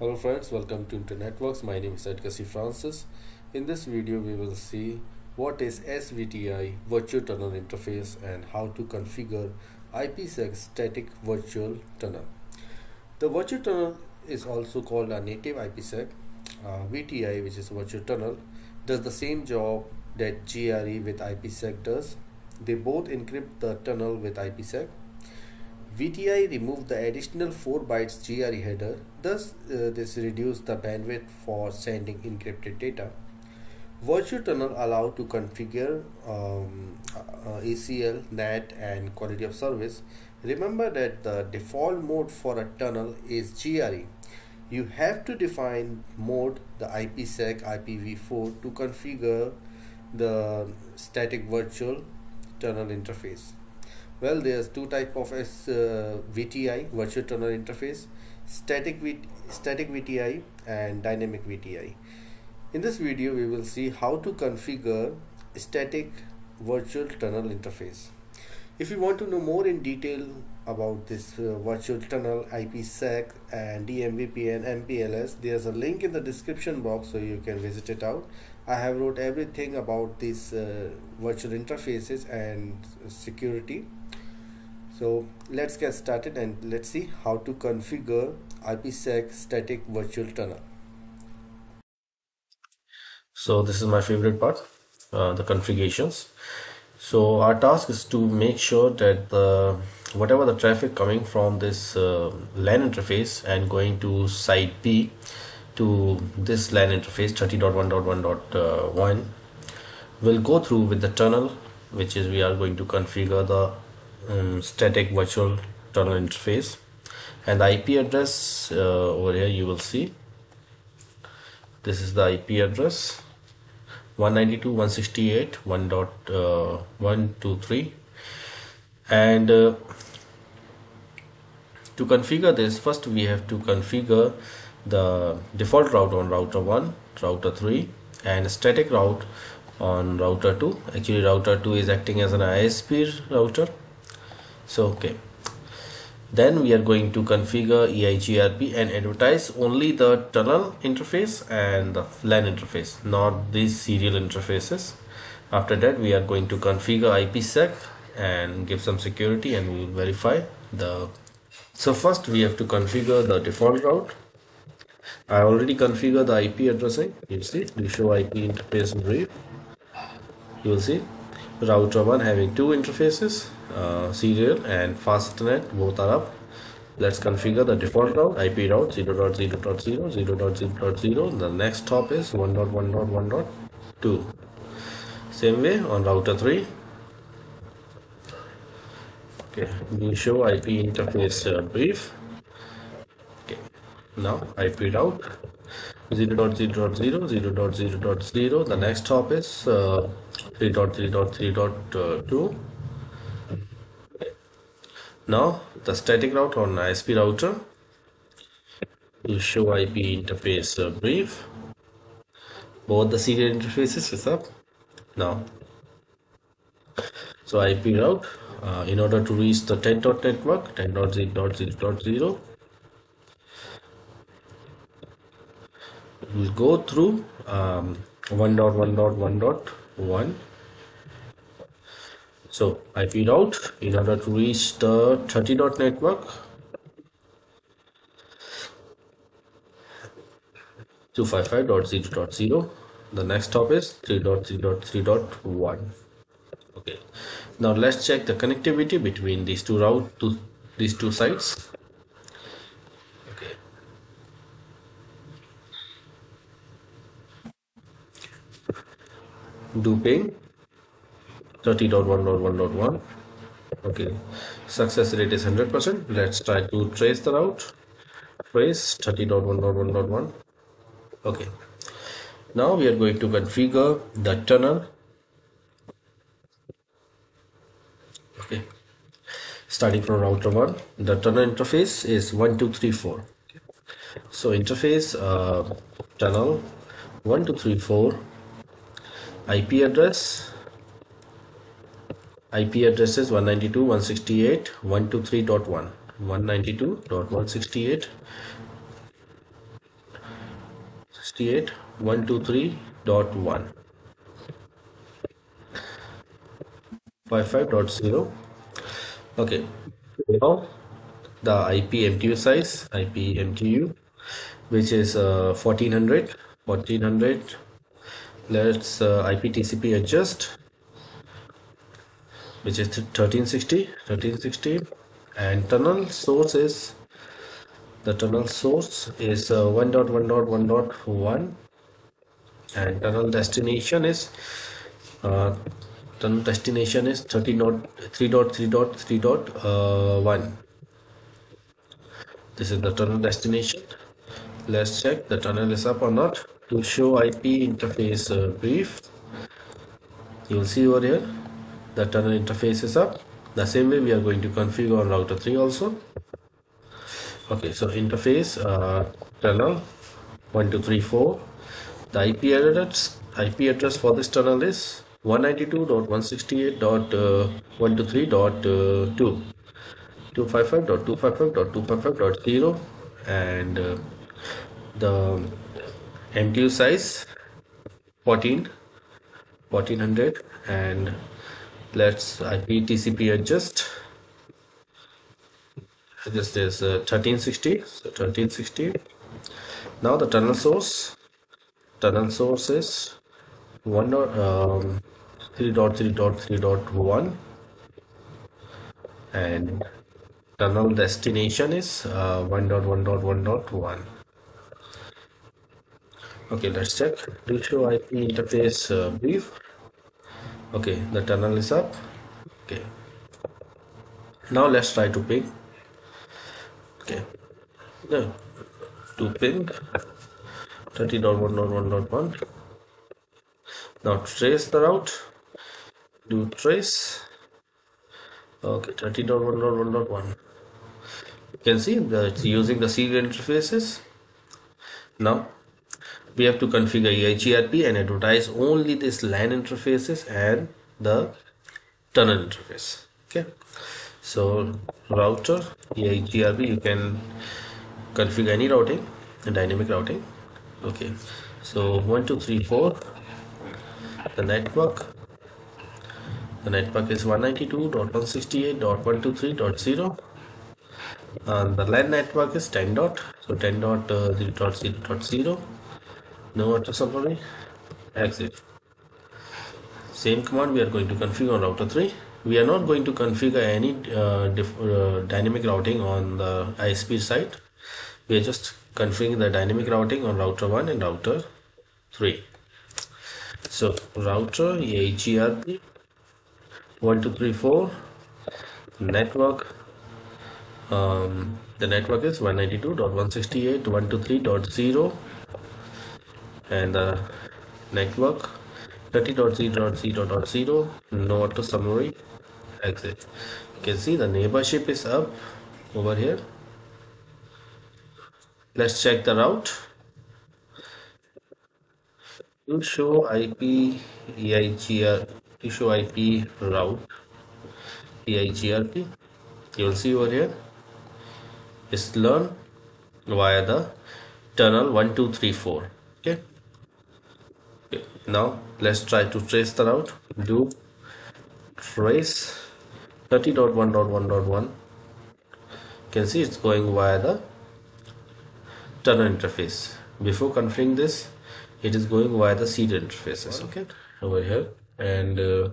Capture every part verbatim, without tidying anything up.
Hello friends, welcome to InternetWorks. My name is Edgar C. Francis. In this video we will see what is S V T I virtual tunnel interface and how to configure IPsec static virtual tunnel. The virtual tunnel is also called a native IPsec. uh, V T I, which is virtual tunnel, does the same job that G R E with IPsec does. They both encrypt the tunnel with IPsec. V T I removed the additional four bytes G R E header, thus uh, this reduced the bandwidth for sending encrypted data. Virtual tunnel allow to configure um, uh, A C L, N A T and quality of service. Remember that the default mode for a tunnel is G R E. You have to define mode, the IPsec, I P v four, to configure the static virtual tunnel interface. Well, there's two type of S, uh, V T I, virtual tunnel interface, static, v static V T I and dynamic V T I. In this video, we will see how to configure static virtual tunnel interface. If you want to know more in detail about this uh, virtual tunnel, IPsec and D M V P N, M P L S, there's a link in the description box so you can visit it out. I have wrote everything about these uh, virtual interfaces and security. So let's get started and let's see how to configure IPsec static virtual tunnel. So this is my favorite part, uh, the configurations. So our task is to make sure that the, whatever the traffic coming from this uh, LAN interface and going to site B to this LAN interface thirty dot one dot one dot one will go through with the tunnel, which is we are going to configure the Um, static virtual tunnel interface, and the I P address uh, over here you will see. This is the I P address one ninety-two dot one sixty-eight dot one dot one twenty-three, and uh, to configure this, first we have to configure the default route on router one, router three, and static route on router two. Actually router two is acting as an I S P router. So okay, then we are going to configure E I G R P and advertise only the tunnel interface and the LAN interface, not these serial interfaces. After that we are going to configure IPsec and give some security, and we will verify the. So first we have to configure the default route. I already configured the I P addressing. You see, we show I P interface in brief. You will see router one having two interfaces, uh, serial and fastnet, both are up. Let's configure the default route, I P route zero dot zero dot zero dot zero dot zero. The next hop is one dot one dot one dot two. Same way on router three. Okay, we show I P interface uh, brief. Okay, now I P route zero dot zero dot zero dot zero dot zero. The next hop is uh, three dot three dot three dot two. Now the static route on I S P router will show I P interface uh, brief. Both the serial interfaces is up now. So I P route, uh, in order to reach the ten dot network, ten dot zero dot zero dot zero, will go through um, one dot one dot one dot one. So I P route, in order to reach the thirty dot network, two fifty-five dot zero dot zero. The next hop is three dot three dot three dot one. Okay, now let's check the connectivity between these two route to these two sites. Okay, do ping thirty dot one dot one dot one. Okay, success rate is one hundred percent. Let's try to trace the route. Trace thirty dot one dot one dot one. Okay, now we are going to configure the tunnel. Okay, starting from router one, the tunnel interface is one two three four. So interface, uh, tunnel one two three four, I P address. I P address is one ninety-two dot one sixty-eight dot one twenty-three dot one, one ninety-two dot one sixty-eight one sixty-eight dot one twenty-three dot one. Wi-Fi dot zero. Okay, now the I P M T U size, I P M T U, which is uh, fourteen hundred, fourteen hundred. Let's uh, I P T C P adjust, which is thirteen sixty, thirteen sixty, and tunnel source is, the tunnel source is one dot one dot one dot one, uh, and tunnel destination is uh, tunnel destination is thirteen dot three dot three dot three dot one. This is the tunnel destination. Let's check the tunnel is up or not. To show I P interface uh, brief, you will see over here the tunnel interface is up. The same way we are going to configure on router three also. Okay, so interface uh, tunnel one two three four. The I P address I P address for this tunnel is one ninety-two dot one sixty-eight dot one twenty-three dot two, two fifty-five dot two fifty-five dot two fifty-five dot zero, and uh, the M T U size fourteen, fourteen hundred, and let's I P T C P adjust. This is uh, thirteen sixty, so thirteen sixty. Now the tunnel source, tunnel source is one dot three dot three dot three dot one, and tunnel destination is one dot one dot one dot one. Okay, let's check. Do show I P interface uh, brief. Okay, the tunnel is up. Okay, now let's try to ping. Okay, no, to ping thirty dot one dot one dot one. Now trace the route. Do trace. Okay, thirty dot one dot one dot one. You can see that it's using the serial interfaces. Now we have to configure E I G R P and advertise only this LAN interfaces and the tunnel interface. Okay, so router E I G R P, you can configure any routing and dynamic routing. Okay, so one two three four. The network, the network is one ninety-two dot one sixty-eight dot one twenty-three dot zero, and the LAN network is ten dot, so ten dot zero dot zero dot zero. No address summary. Exit. Same command we are going to configure on router three. We are not going to configure any uh, diff uh, dynamic routing on the I S P side. We are just configuring the dynamic routing on router one and router three. So router E I G R P one two three four, network, um, the network is one ninety-two dot one sixty-eight dot one twenty-three dot zero, and the uh, network thirty dot zero dot zero dot zero, no auto summary. Exit. You can see the neighborship is up over here. Let's check the route. To show I P E I G R, to show I P route E I G R P, you will see over here is learn via the tunnel one two three four. Okay. Okay, now let's try to trace the route. Do trace thirty dot one dot one dot one. You can see it's going via the tunnel interface. Before configuring this, it is going via the serial interfaces. Okay, over here, and uh,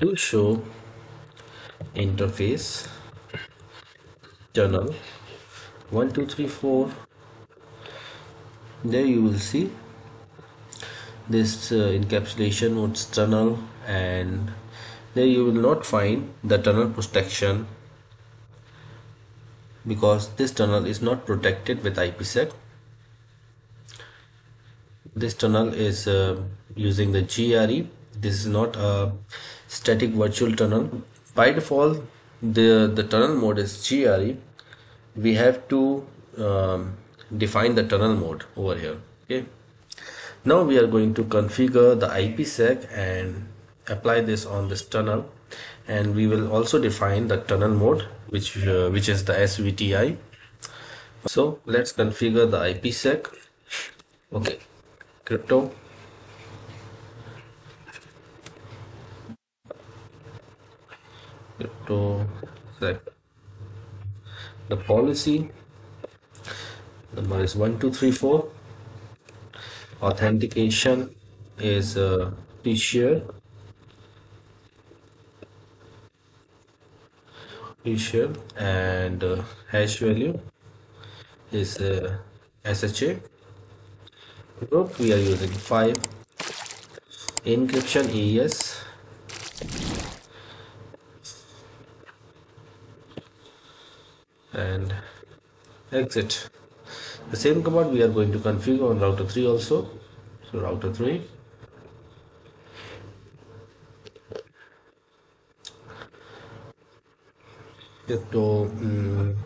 do show interface tunnel one two three four. There you will see this uh, encapsulation with tunnel, and there you will not find the tunnel protection because this tunnel is not protected with IPsec. This tunnel is uh, using the G R E. This is not a static virtual tunnel. By default, the, the tunnel mode is G R E. We have to um, define the tunnel mode over here. Okay. Now we are going to configure the IPsec and apply this on this tunnel, and we will also define the tunnel mode, which uh, which is the S V T I. So let's configure the IPsec. Okay. crypto. Crypto sec. The policy number is one two three four. Authentication is uh, T-share. T-share and uh, hash value is uh, S H A. Group we are using five. Encryption A E S. And exit. The same command we are going to configure on router three also. So router three. Crypto um,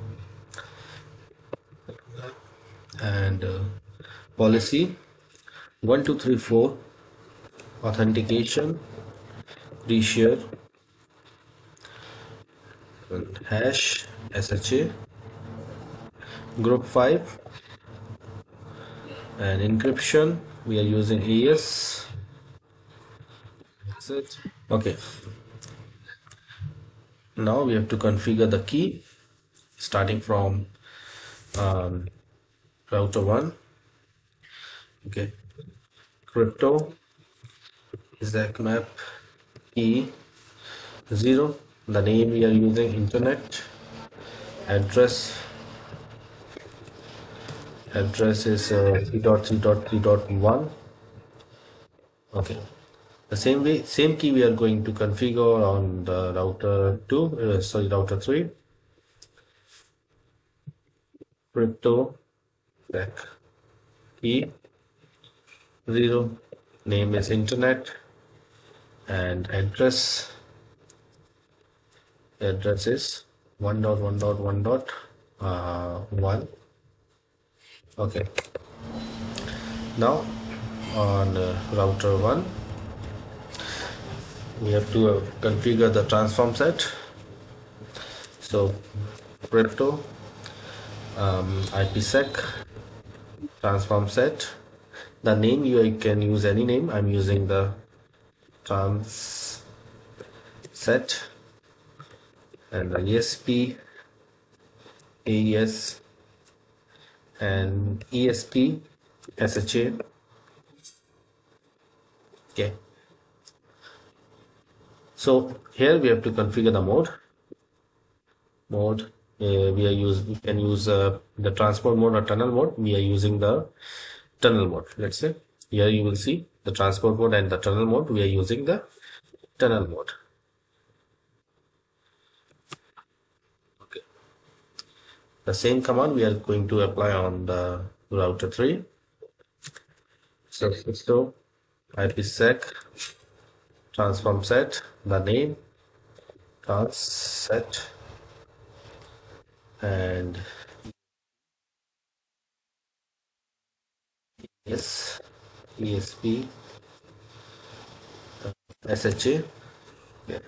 and uh, policy one two three four, authentication, reshare, and hash S H A, group five, and encryption we are using A E S. That's it. Okay. Now we have to configure the key starting from um, router one. Okay, crypto I S A K M P key zero. The name we are using internet. Address address is uh, three dot three dot three dot one. Okay. The same way, same key we are going to configure on the router two, uh, sorry, router three. Crypto sec key zero, name is internet, and address address is one dot one dot one dot uh, one. Okay. Now on uh, router one. We have to uh, configure the transform set. So crypto um, IPsec transform set. The name you can use any name. I'm using the trans set and the E S P, A E S, and E S P, S H A. Okay. So here we have to configure the mode. Mode uh, we are use we can use uh, the transport mode or tunnel mode. We are using the tunnel mode. Let's say here you will see the transport mode and the tunnel mode. We are using the tunnel mode. Okay. The same command we are going to apply on the router three. So so IPsec transform set, the name trans set, and yes, E S P, S H A. Yeah.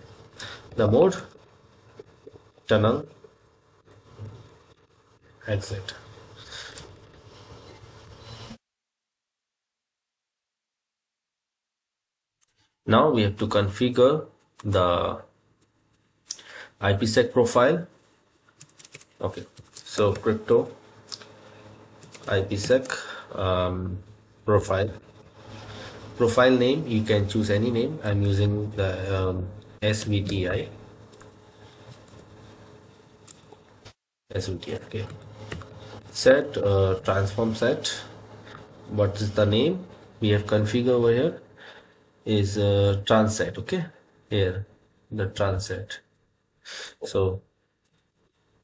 The mode tunnel exit. Now we have to configure the IPsec profile. Okay, so crypto IPsec um, profile. Profile name, you can choose any name. I'm using the um, S V T I. S V T I, okay. Set, uh, transform set. What is the name? We have configured over here. Is uh, transet. Okay, here the transet. So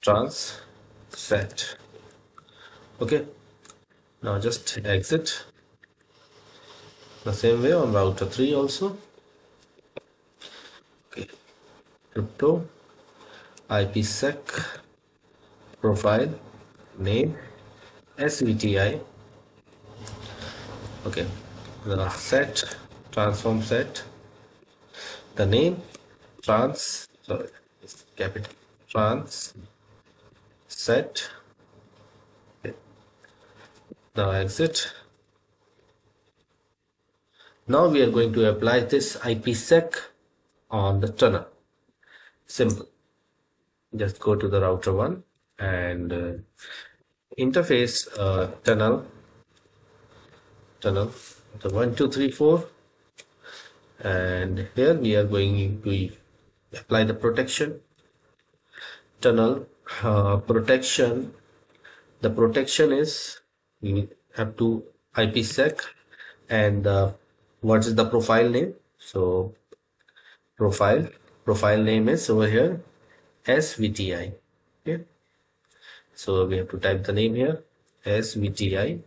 trans set. Okay, now just exit. The same way on router three also. Okay, crypto IPsec profile name S V T I. Okay, the set. Transform set, the name trans, sorry, it's capital trans set. Okay. Now exit. Now we are going to apply this IPsec on the tunnel. Simple. Just go to the router one and uh, interface uh, tunnel, tunnel, the one, two, three, four. And here we are going to apply the protection, tunnel, uh, protection. The protection is we have to IPsec and uh, what is the profile name? So profile, profile name is over here S V T I. Okay, so we have to type the name here S V T I.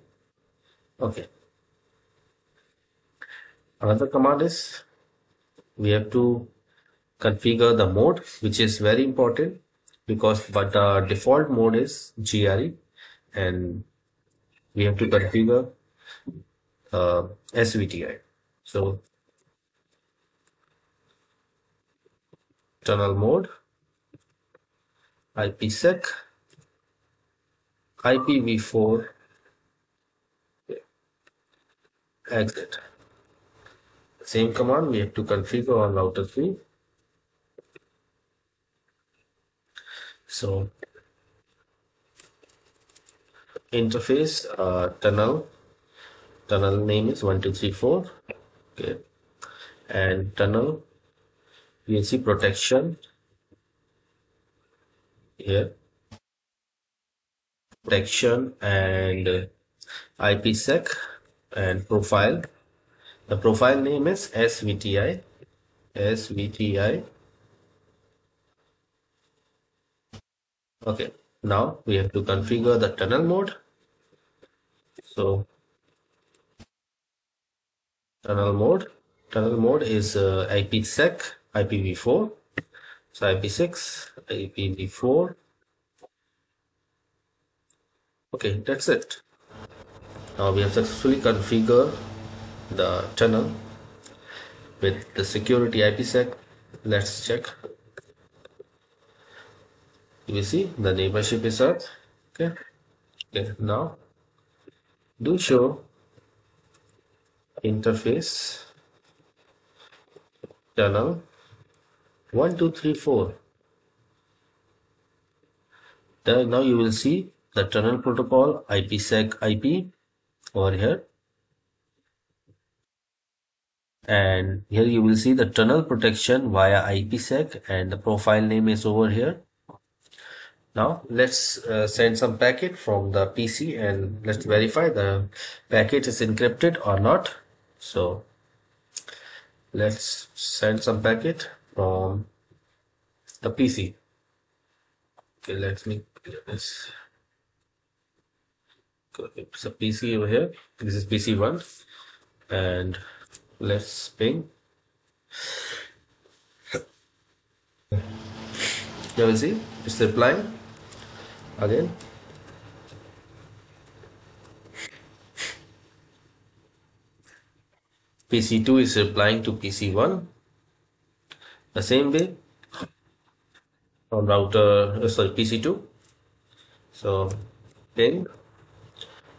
Okay, another command is we have to configure the mode, which is very important because but our default mode is G R E, and we have to configure uh, S V T I. So tunnel mode, IPsec, I P v four, exit. Same command we have to configure on router three. So interface uh, tunnel, tunnel name is one two three four. Okay, and tunnel we see protection here, protection and uh, IPsec and profile. The profile name is S V T I, S V T I. Okay, now we have to configure the tunnel mode. So tunnel mode, tunnel mode is uh, IPsec, I P v four, so I P six, I P v four. Okay, that's it. Now we have successfully configured the tunnel with the security IPsec. Let's check. You see the neighborship is up. Okay. Okay. Now do show interface tunnel one two three four. Then now you will see the tunnel protocol IPsec I P over here. And here you will see the tunnel protection via IPsec and the profile name is over here. Now let's uh, send some packet from the P C and let's verify the packet is encrypted or not. So let's send some packet from the P C. Okay, let me clear this. Okay, so P C over here, this is P C one, and let's ping. You will see it's replying again. P C two is replying to P C one the same way from router, uh, sorry, P C two. So ping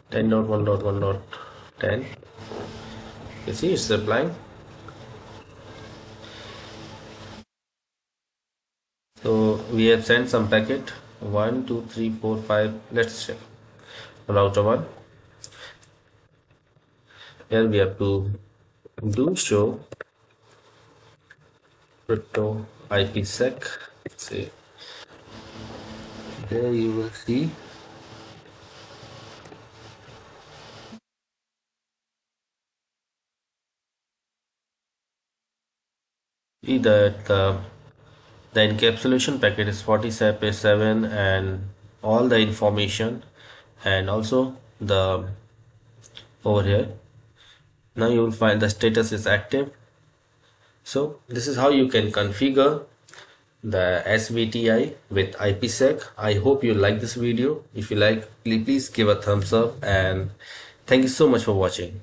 ten dot one dot one dot ten. You see it's replying. So we have sent some packet one two three four five. Let's check router one. Here we have to do show crypto IPsec. See, there you will see that uh, the encapsulation packet is forty-seven and all the information, and also the over here now you will find the status is active. So this is how you can configure the S V T I with IPsec. I hope you like this video. If you like, please give a thumbs up, and thank you so much for watching.